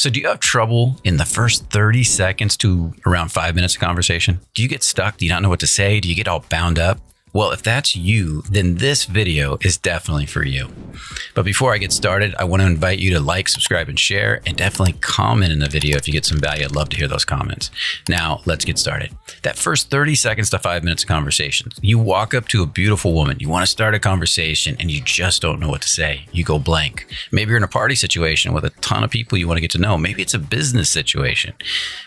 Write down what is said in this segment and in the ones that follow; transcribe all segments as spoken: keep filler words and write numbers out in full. So do you have trouble in the first thirty seconds to around five minutes of conversation? Do you get stuck? Do you not know what to say? Do you get all bound up? Well, if that's you, then this video is definitely for you. But before I get started, I want to invite you to like, subscribe, and share, and definitely comment in the video if you get some value. I'd love to hear those comments. Now, let's get started. That first thirty seconds to five minutes of conversation, you walk up to a beautiful woman, you want to start a conversation, and you just don't know what to say. You go blank. Maybe you're in a party situation with a ton of people you want to get to know. Maybe it's a business situation.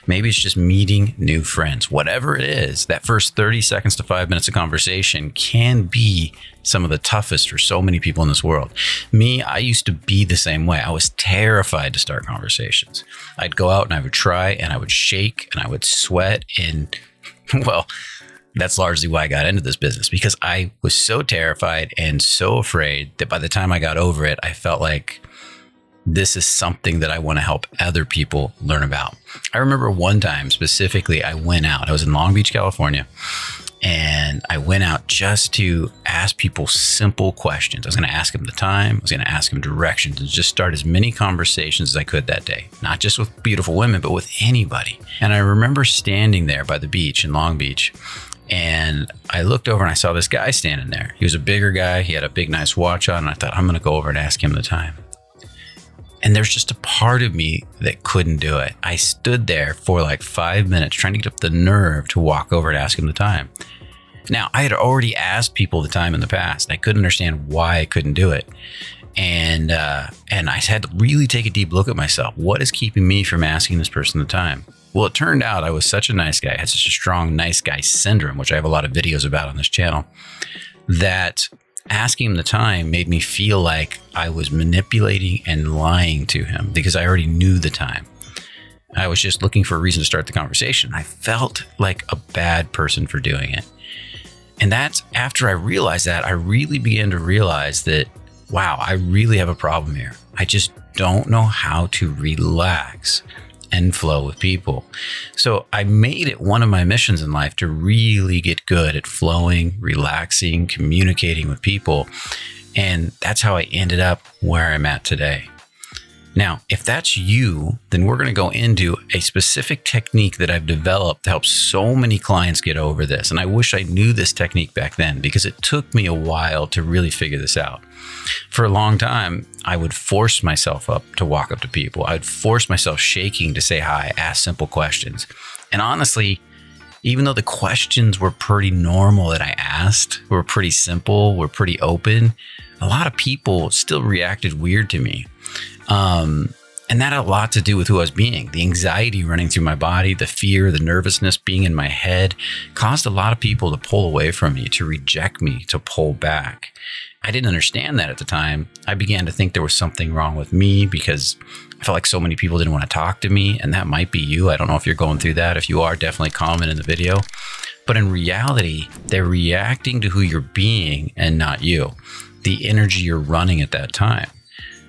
Maybe it's just meeting new friends. Whatever it is, that first thirty seconds to five minutes of conversation can be some of the toughest for so many people in this world. Me, I used to be the same way. I was terrified to start conversations. I'd go out and I would try and I would shake and I would sweat. And well, that's largely why I got into this business, because I was so terrified and so afraid that by the time I got over it, I felt like this is something that I want to help other people learn about. I remember one time specifically, I went out, I was in Long Beach, California. And I went out just to ask people simple questions. I was going to ask them the time. I was going to ask them directions and just start as many conversations as I could that day, not just with beautiful women, but with anybody. And I remember standing there by the beach in Long Beach, and I looked over and I saw this guy standing there. He was a bigger guy. He had a big, nice watch on. And I thought, I'm going to go over and ask him the time. And there's just a part of me that couldn't do it. I stood there for like five minutes trying to get up the nerve to walk over and ask him the time. Now, I had already asked people the time in the past. I couldn't understand why I couldn't do it. And uh, and I had to really take a deep look at myself. What is keeping me from asking this person the time? Well, it turned out I was such a nice guy. I had such a strong nice guy syndrome, which I have a lot of videos about on this channel, that asking him the time made me feel like I was manipulating and lying to him because I already knew the time. I was just looking for a reason to start the conversation. I felt like a bad person for doing it. And that's after I realized that, I really began to realize that, wow, I really have a problem here. I just don't know how to relax and flow with people. So I made it one of my missions in life to really get good at flowing, relaxing, communicating with people. And that's how I ended up where I'm at today. Now, if that's you, then we're going to go into a specific technique that I've developed to help so many clients get over this. And I wish I knew this technique back then, because it took me a while to really figure this out. For a long time, I would force myself up to walk up to people. I would force myself shaking to say hi, ask simple questions. And honestly, even though the questions were pretty normal that I asked, were pretty simple, were pretty open, a lot of people still reacted weird to me. Um, and that had a lot to do with who I was being. The anxiety running through my body, the fear, the nervousness being in my head caused a lot of people to pull away from me, to reject me, to pull back. I didn't understand that at the time. I began to think there was something wrong with me because I felt like so many people didn't want to talk to me. And that might be you. I don't know if you're going through that. If you are, definitely comment in the video. But in reality, they're reacting to who you're being and not you, the energy you're running at that time.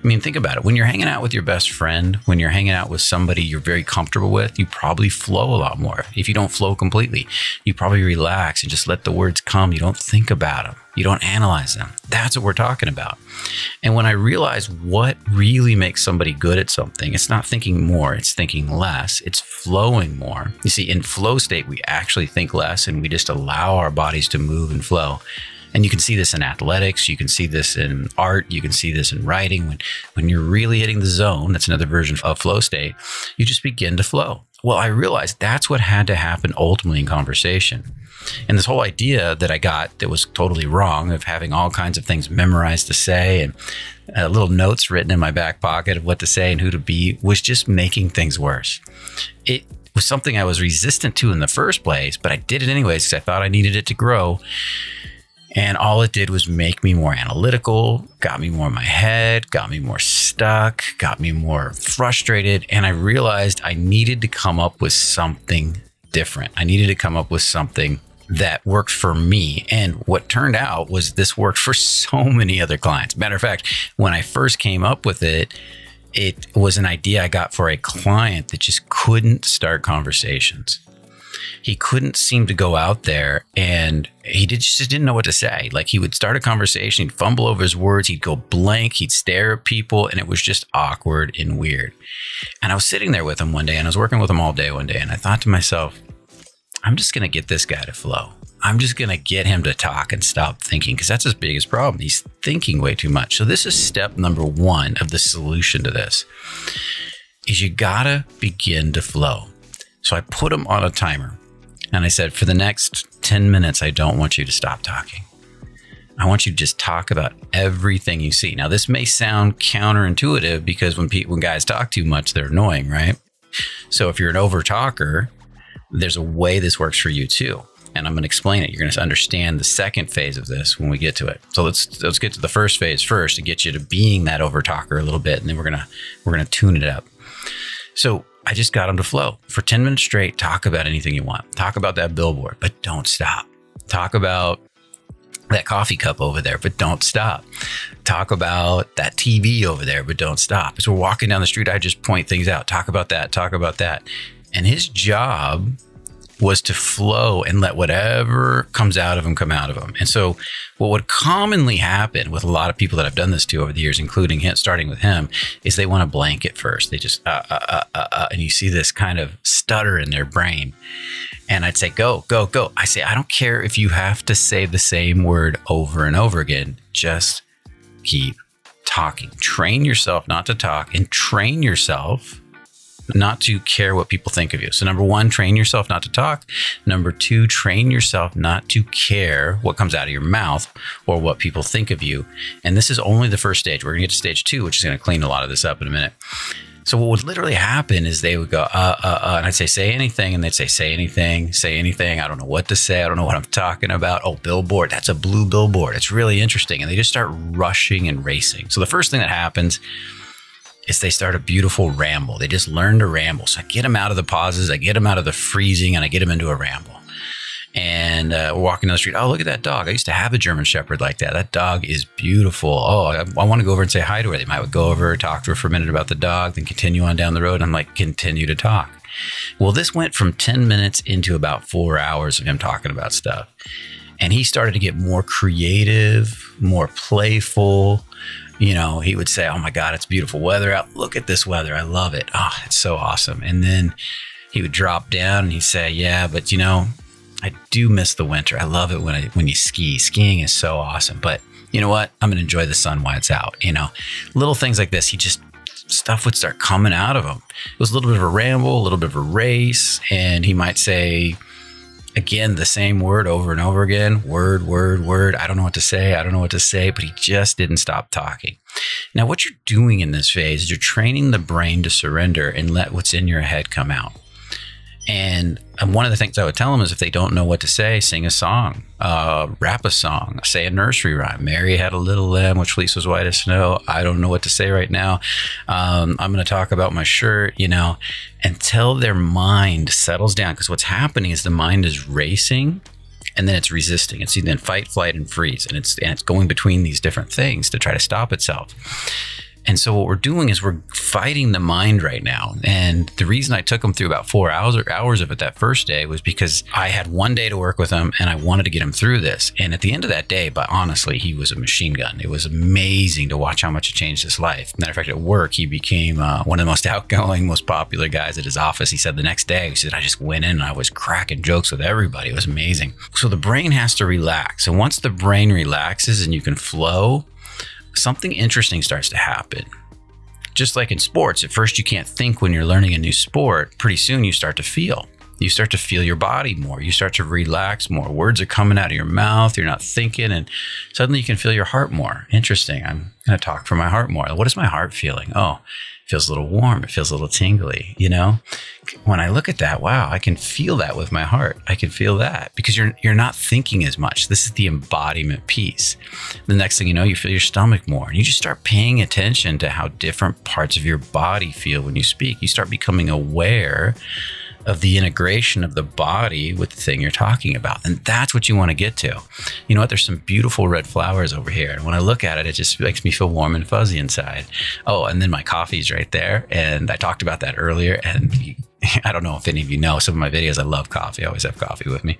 I mean, think about it. When you're hanging out with your best friend, when you're hanging out with somebody you're very comfortable with, you probably flow a lot more. If you don't flow completely, you probably relax and just let the words come. You don't think about them. You don't analyze them. That's what we're talking about. And when I realized what really makes somebody good at something, it's not thinking more, it's thinking less, it's flowing more. You see, in flow state, we actually think less and we just allow our bodies to move and flow. And you can see this in athletics, you can see this in art, you can see this in writing. When, when you're really hitting the zone, that's another version of flow state, you just begin to flow. Well, I realized that's what had to happen ultimately in conversation. And this whole idea that I got that was totally wrong of having all kinds of things memorized to say and uh, little notes written in my back pocket of what to say and who to be was just making things worse. It was something I was resistant to in the first place, but I did it anyways because I thought I needed it to grow. And all it did was make me more analytical, got me more in my head, got me more stuck, got me more frustrated. And I realized I needed to come up with something different. I needed to come up with something that worked for me. And what turned out was this worked for so many other clients. Matter of fact, when I first came up with it, it was an idea I got for a client that just couldn't start conversations. he couldn't seem to go out there, and he did, just didn't know what to say. Like, he would start a conversation, he'd fumble over his words, he'd go blank, he'd stare at people, and it was just awkward and weird. And I was sitting there with him one day, and I was working with him all day one day, and I thought to myself, I'm just going to get this guy to flow. I'm just going to get him to talk and stop thinking, because that's his biggest problem. He's thinking way too much. So this is step number one of the solution to this, is you got to begin to flow. So I put him on a timer and I said, for the next ten minutes, I don't want you to stop talking. I want you to just talk about everything you see. Now, this may sound counterintuitive, because when people, when guys talk too much, they're annoying, right? So if you're an over talker, there's a way this works for you too. And I'm going to explain it. You're going to understand the second phase of this when we get to it. So let's, let's get to the first phase first to get you to being that over talker a little bit. And then we're going to, we're going to tune it up. So I just got him to flow for ten minutes straight. Talk about anything you want. Talk about that billboard, but don't stop. Talk about that coffee cup over there, but don't stop. Talk about that T V over there, but don't stop. As we're walking down the street, I just point things out. Talk about that. Talk about that. And his job was to flow and let whatever comes out of him come out of him. And so what would commonly happen with a lot of people that I've done this to over the years, including him, starting with him, is they want to blank at first. They just, uh, uh, uh, uh, uh, and you see this kind of stutter in their brain. And I'd say, go, go, go. I say, I don't care if you have to say the same word over and over again, just keep talking. Train yourself not to talk, and train yourself not to care what people think of you. So number one, train yourself not to talk. Number two, train yourself not to care what comes out of your mouth or what people think of you. And this is only the first stage. We're going to get to stage two, which is going to clean a lot of this up in a minute. So what would literally happen is they would go, uh, uh, uh, and I'd say, say anything. And they'd say, say anything, say anything. I don't know what to say. I don't know what I'm talking about. Oh, billboard. That's a blue billboard. It's really interesting. And they just start rushing and racing. So the first thing that happens is they start a beautiful ramble. They just learn to ramble. So I get them out of the pauses, I get them out of the freezing, and I get them into a ramble. And uh, we're walking down the street. Oh, look at that dog. I used to have a German Shepherd like that. That dog is beautiful. Oh, I, I want to go over and say hi to her. They might go over, talk to her for a minute about the dog, then continue on down the road. And I'm like, continue to talk. Well, this went from ten minutes into about four hours of him talking about stuff. And he started to get more creative, more playful. You know, he would say, oh my God, it's beautiful weather out. Look at this weather. I love it. Oh, it's so awesome. And then he would drop down and he'd say, yeah, but you know, I do miss the winter. I love it when I, when you ski. Skiing is so awesome. But you know what? I'm going to enjoy the sun while it's out. You know, little things like this. He just, stuff would start coming out of him. It was a little bit of a ramble, a little bit of a race. And he might say, again, the same word over and over again, word, word, word. I don't know what to say. I don't know what to say, but he just didn't stop talking. Now, what you're doing in this phase is you're training the brain to surrender and let what's in your head come out. And one of the things I would tell them is if they don't know what to say, sing a song, uh, rap a song, say a nursery rhyme. Mary had a little lamb, which fleece was white as snow. I don't know what to say right now. Um, I'm going to talk about my shirt, you know, until their mind settles down. Because what's happening is the mind is racing and then it's resisting. It's either in fight, flight, and freeze. And it's, and it's going between these different things to try to stop itself. And so what we're doing is we're fighting the mind right now. And the reason I took him through about four hours or hours of it that first day was because I had one day to work with him and I wanted to get him through this. And at the end of that day, but honestly, he was a machine gun. It was amazing to watch how much it changed his life. Matter of fact, at work, he became uh, one of the most outgoing, most popular guys at his office. He said the next day, he said, I just went in and I was cracking jokes with everybody. It was amazing. So the brain has to relax. And once the brain relaxes and you can flow, something interesting starts to happen. Just like in sports, at first you can't think when you're learning a new sport. Pretty soon you start to feel. You start to feel your body more. You start to relax more. Words are coming out of your mouth. You're not thinking. And suddenly you can feel your heart more. Interesting. I'm going to talk for my heart more. What is my heart feeling? Oh, it feels a little warm. It feels a little tingly. You know, when I look at that, wow, I can feel that with my heart. I can feel that because you're, you're not thinking as much. This is the embodiment piece. The next thing you know, you feel your stomach more, and you just start paying attention to how different parts of your body feel when you speak. You start becoming aware of the integration of the body with the thing you're talking about. And that's what you want to get to. You know what? There's some beautiful red flowers over here. And when I look at it, it just makes me feel warm and fuzzy inside. Oh, and then my coffee's right there. And I talked about that earlier. And I don't know if any of you know, some of my videos, I love coffee. I always have coffee with me.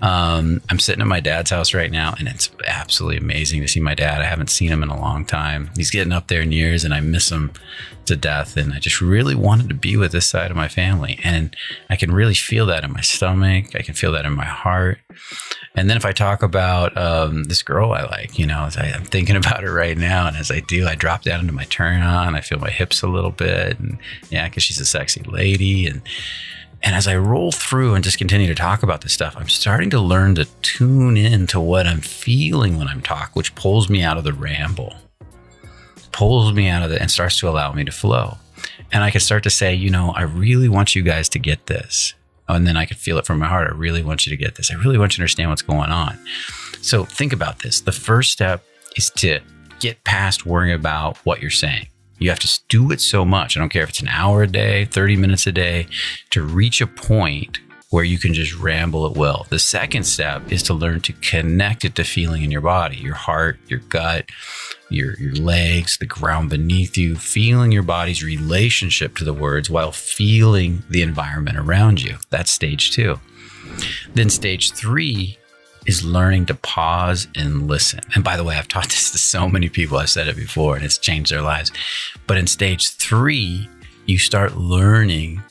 Um, I'm sitting at my dad's house right now, and it's absolutely amazing to see my dad. I haven't seen him in a long time. He's getting up there in years, and I miss him to death. And I just really wanted to be with this side of my family. And I can really feel that in my stomach. I can feel that in my heart. And then if I talk about um, this girl I like, you know, I, I'm thinking about her right now. And as I do, I drop down into my turn on. I feel my hips a little bit. And yeah, because she's a sexy lady. And and as I roll through and just continue to talk about this stuff, I'm starting to learn to tune in to what I'm feeling when I'm talking, which pulls me out of the ramble, pulls me out of it and starts to allow me to flow. And I can start to say, you know, I really want you guys to get this. And then I could feel it from my heart. I really want you to get this. I really want you to understand what's going on. So think about this. The first step is to get past worrying about what you're saying. You have to do it so much. I don't care if it's an hour a day, thirty minutes a day, to reach a point where you can just ramble at will. The second step is to learn to connect it to feeling in your body, your heart, your gut, your, your legs, the ground beneath you, feeling your body's relationship to the words while feeling the environment around you. That's stage two. Then stage three is learning to pause and listen. And by the way, I've taught this to so many people. I've said it before and it's changed their lives. But in stage three, you start learning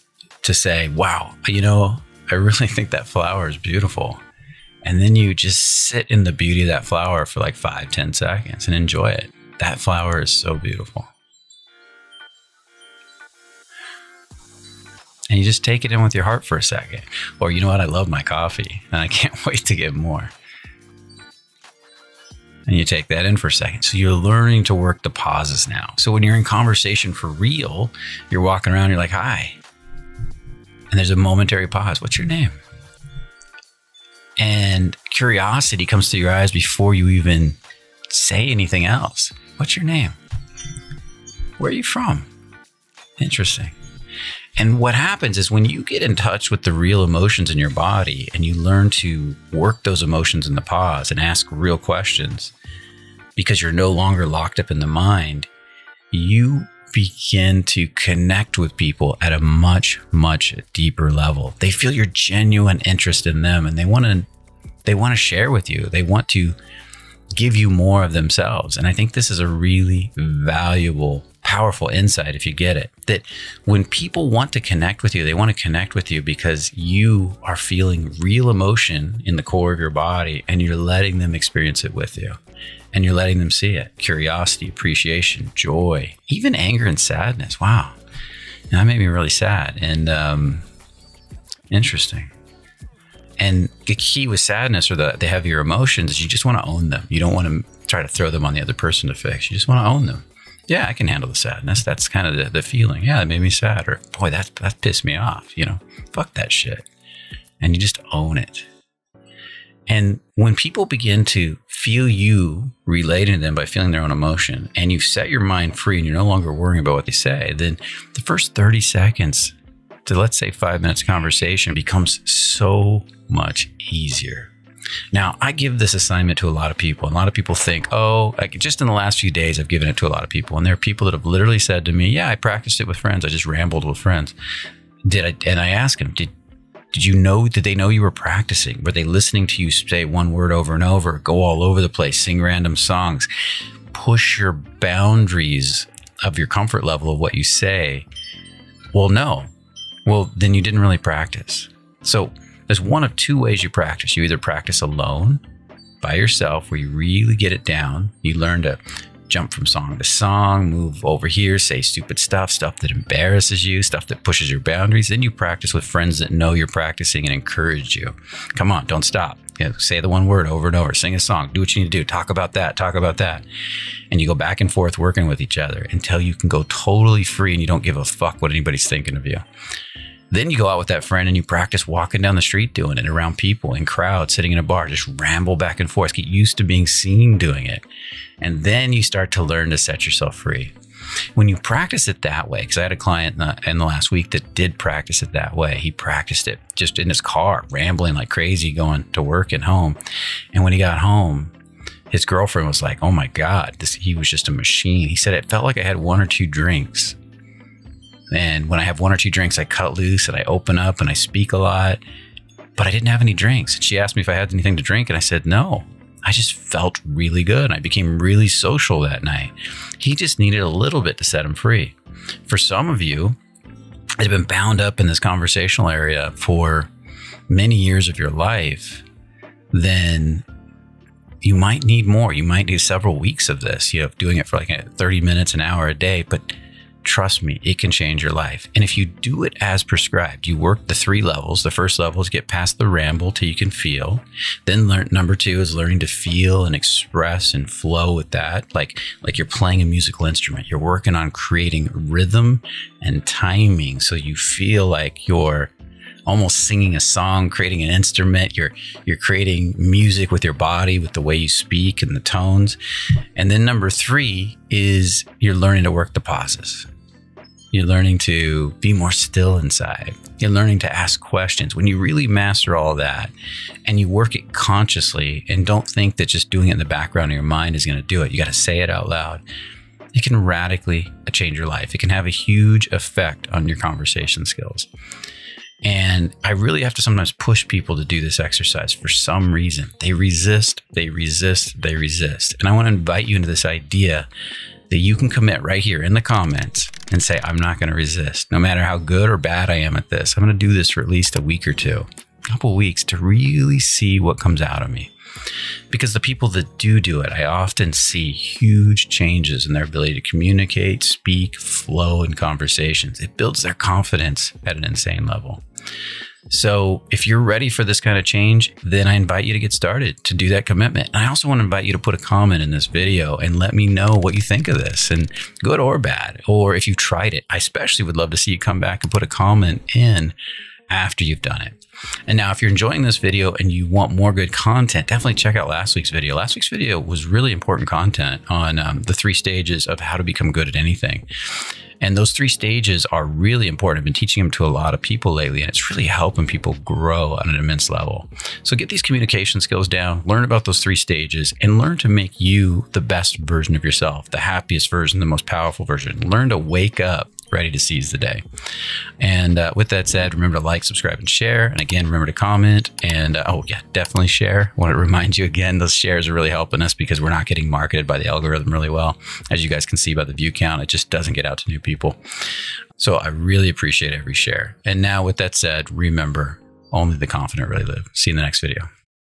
to say, wow, you know, I really think that flower is beautiful. And then you just sit in the beauty of that flower for like five, ten seconds and enjoy it. That flower is so beautiful. And you just take it in with your heart for a second. Or you know what? I love my coffee and I can't wait to get more. And you take that in for a second. So you're learning to work the pauses now. So when you're in conversation for real, you're walking around, you're like, hi. And there's a momentary pause. What's your name? And curiosity comes to your eyes before you even say anything else. What's your name? Where are you from? Interesting. And what happens is when you get in touch with the real emotions in your body and you learn to work those emotions in the pause and ask real questions because you're no longer locked up in the mind, you begin to connect with people at a much, much deeper level. They feel your genuine interest in them and they want to they want to share with you. They want to give you more of themselves. And I think this is a really valuable, powerful insight if you get it, that when people want to connect with you, they want to connect with you because you are feeling real emotion in the core of your body and you're letting them experience it with you. And you're letting them see it. Curiosity, appreciation, joy, even anger and sadness. Wow. That made me really sad and um, interesting. And the key with sadness or the, the heavier emotions is you just want to own them. You don't want to try to throw them on the other person to fix. You just want to own them. Yeah, I can handle the sadness. That's kind of the, the feeling. Yeah, it made me sad. Or boy, that, that pissed me off. You know, fuck that shit. And you just own it. And when people begin to feel you relating to them by feeling their own emotion and you've set your mind free and you're no longer worrying about what they say, then the first thirty seconds to, let's say, five minutes of conversation becomes so much easier. Now, I give this assignment to a lot of people, and a lot of people think, oh, like just in the last few days, I've given it to a lot of people. And there are people that have literally said to me, yeah, I practiced it with friends. I just rambled with friends. Did I? And I ask them, did Did you know, did they know you were practicing? Were they listening to you say one word over and over, go all over the place, sing random songs, push your boundaries of your comfort level of what you say? Well, no. Well, then you didn't really practice. So there's one of two ways you practice. You either practice alone by yourself where you really get it down. You learn to jump from song to song, move over here, say stupid stuff, stuff that embarrasses you, stuff that pushes your boundaries. Then you practice with friends that know you're practicing and encourage you. Come on, don't stop. You know, say the one word over and over, sing a song, do what you need to do, talk about that, talk about that. And you go back and forth working with each other until you can go totally free and you don't give a fuck what anybody's thinking of you. Then you go out with that friend and you practice walking down the street doing it around people in crowds, sitting in a bar, just ramble back and forth, get used to being seen doing it. And then you start to learn to set yourself free. When you practice it that way, because I had a client in the, in the last week that did practice it that way. He practiced it just in his car, rambling like crazy, going to work and home. And when he got home, his girlfriend was like, oh my God, this, he was just a machine. He said, it felt like I had one or two drinks. And when I have one or two drinks, I cut loose and I open up and I speak a lot, but I didn't have any drinks. And she asked me if I had anything to drink, and I said no. I just felt really good. I became really social that night. He just needed a little bit to set him free. For some of you, it's been bound up in this conversational area for many years of your life, then you might need more. You might need several weeks of this. You know, doing it for like thirty minutes, an hour a day, but trust me, it can change your life. And if you do it as prescribed, you work the three levels. The first level is get past the ramble till you can feel. Then learn, number two is learning to feel and express and flow with that. Like, like you're playing a musical instrument. You're working on creating rhythm and timing, so you feel like you're almost singing a song, creating an instrument. You're, you're creating music with your body, with the way you speak and the tones. And then number three is you're learning to work the pauses. You're learning to be more still inside. You're learning to ask questions. When you really master all that and you work it consciously and don't think that just doing it in the background of your mind is going to do it, you got to say it out loud. It can radically change your life. It can have a huge effect on your conversation skills. And I really have to sometimes push people to do this exercise for some reason. They resist, they resist, they resist. And I want to invite you into this idea that you can commit right here in the comments and say, I'm not going to resist. No matter how good or bad I am at this, I'm going to do this for at least a week or two, a couple weeks, to really see what comes out of me. Because the people that do do it, I often see huge changes in their ability to communicate, speak, flow in conversations. It builds their confidence at an insane level. So if you're ready for this kind of change, then I invite you to get started, to do that commitment. And I also want to invite you to put a comment in this video and let me know what you think of this, and good or bad, or if you've tried it. I especially would love to see you come back and put a comment in after you've done it. And now if you're enjoying this video and you want more good content, definitely check out last week's video. Last week's video was really important content on um, the three stages of how to become good at anything. And those three stages are really important. I've been teaching them to a lot of people lately, and it's really helping people grow on an immense level. So get these communication skills down, learn about those three stages, and learn to make you the best version of yourself, the happiest version, the most powerful version. Learn to wake up ready to seize the day. And uh, with that said, remember to like, subscribe, and share. And again, remember to comment. And uh, oh yeah, definitely share. I want to remind you again, those shares are really helping us because we're not getting marketed by the algorithm really well. As you guys can see by the view count, it just doesn't get out to new people. So I really appreciate every share. And now with that said, remember, only the confident really live. See you in the next video.